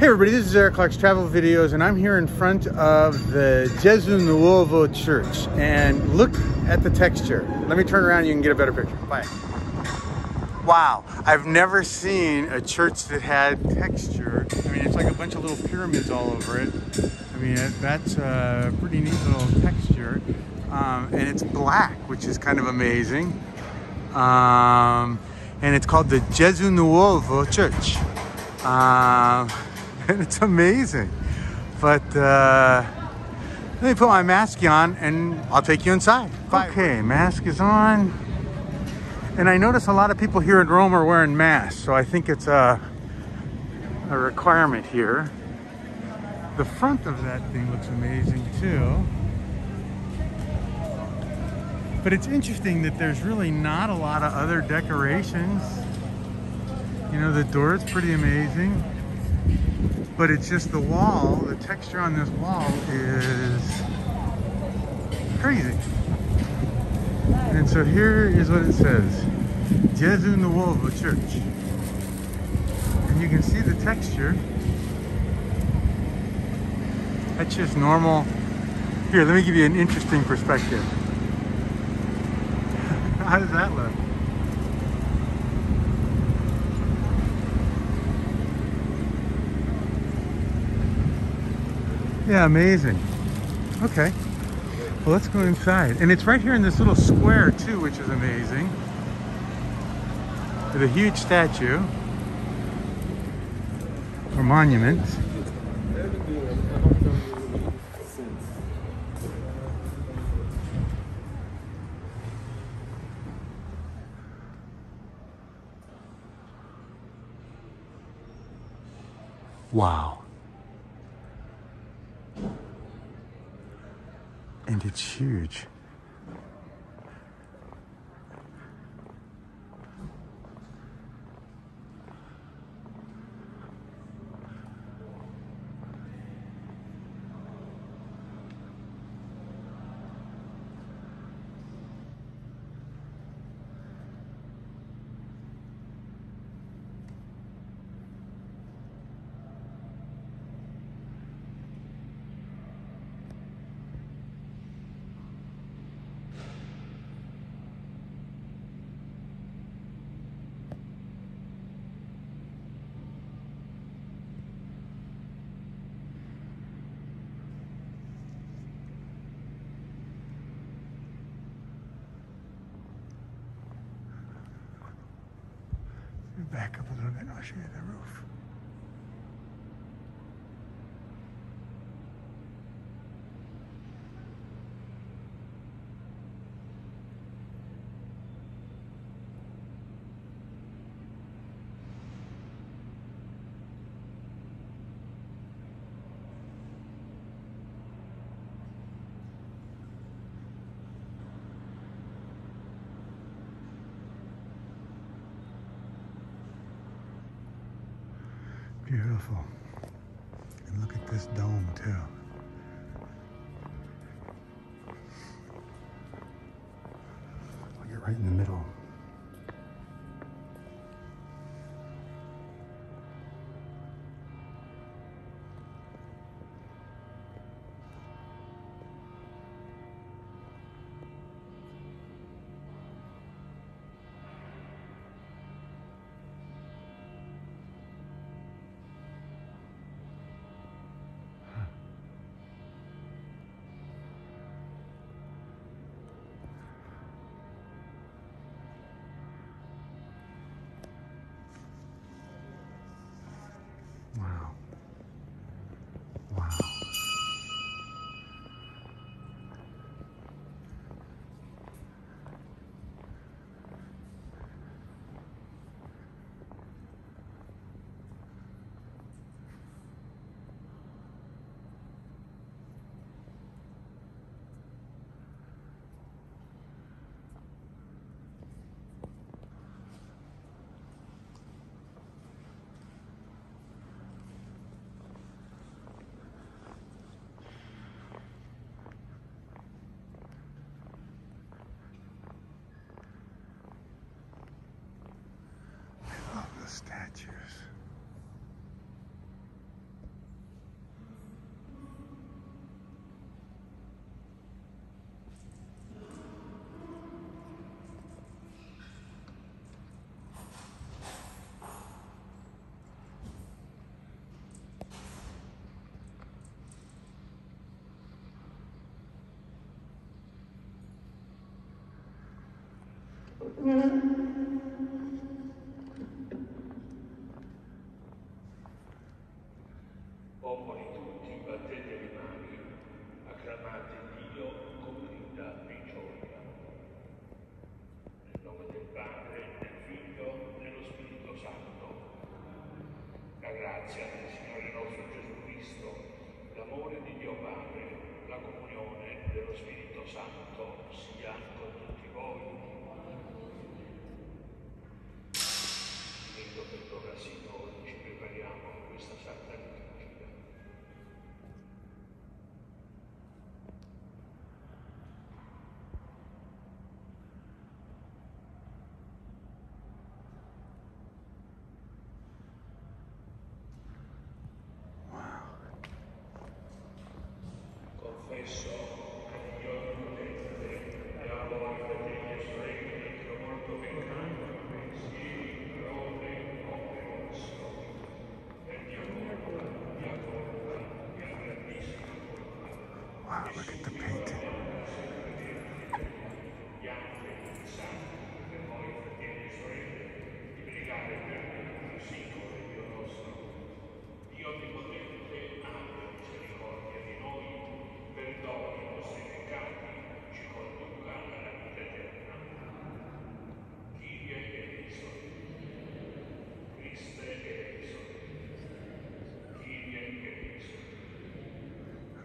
Hey everybody, this is Eric Clark's Travel Videos, and I'm here in front of the Gesù Nuovo Church. And look at the texture. Let me turn around and you can get a better picture. Bye. Wow, I've never seen a church that had texture. I mean, it's like a bunch of little pyramids all over it. I mean, that's a pretty neat little texture. And it's black, which is kind of amazing. And it's called the Gesù Nuovo Church. And it's amazing, but let me put my mask on and I'll take you inside. Bye. Okay, mask is on, and I notice a lot of people here in Rome are wearing masks, so I think it's a requirement here. The front of that thing looks amazing too, but it's interesting that there's really not a lot of other decorations. You know, the door is pretty amazing. But it's just the wall, the texture on this wall is crazy. And so here is what it says, Gesù Nuovo Church. And you can see the texture. That's just normal. Here, let me give you an interesting perspective. How does that look? Yeah, amazing. Okay, well, let's go inside. And it's right here in this little square too, which is amazing. With a huge statue or monument. Wow. And it's huge. Back up a little bit and I'll show you the roof. Beautiful. And look at this dome too. Like you're right in the middle. Popoli tutti, battete le mani, acclamate Dio con grinda di gioia. Nel nome del Padre, del Figlio e dello Spirito Santo. La grazia del Signore nostro Gesù Cristo, l'amore di Dio Padre, la comunione dello Spirito Santo sia con tutti voi. Mentre per ora, Signore, ci prepariamo a questa santa liturgia.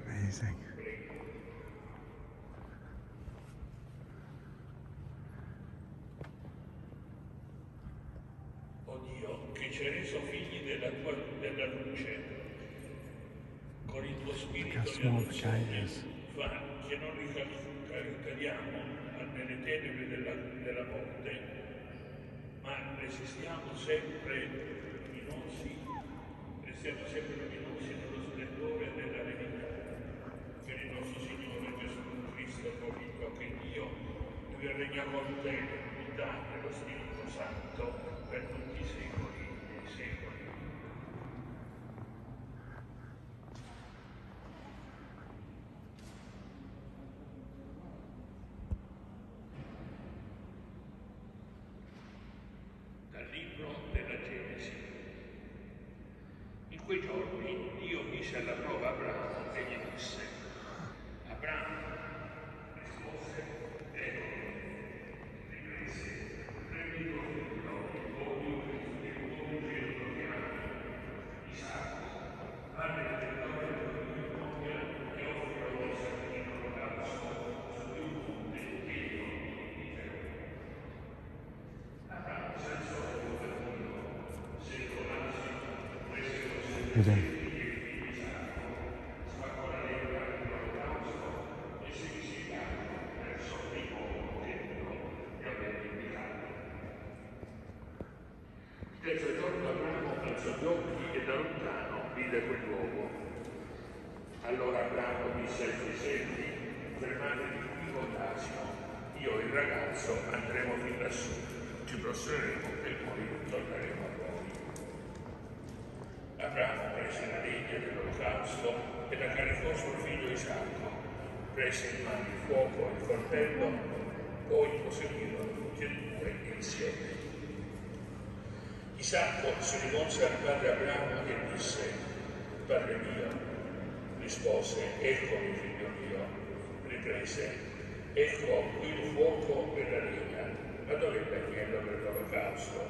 Amazing. O Dio, che ci hai reso figli della luce, con il tuo spirito fa che non ricadiamo nelle tenebre della morte, ma restiamo sempre luminosi nello splendore della verità. Per il nostro Signore Gesù Cristo, convinto che Dio, dove regna con te, l'unità dello Spirito Santo, per tutti i secoli dei secoli. Dal libro della Genesi. In quei giorni Dio mise alla prova Abramo e gli disse: Amen. Prese in mano il fuoco e il coltello, poi proseguirono tutti e due insieme. Isacco si rivolse al padre Abramo e disse: Padre mio. Rispose: Eccomi, figlio mio. Riprese: Ecco il fuoco e la legna, ma dove è l'agnello per l'olocausto?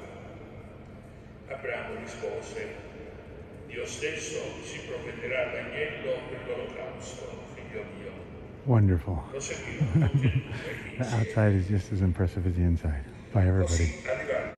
Abramo rispose: Dio stesso si provvederà all'agnello per l'olocausto, figlio mio. Wonderful. The outside is just as impressive as the inside by everybody.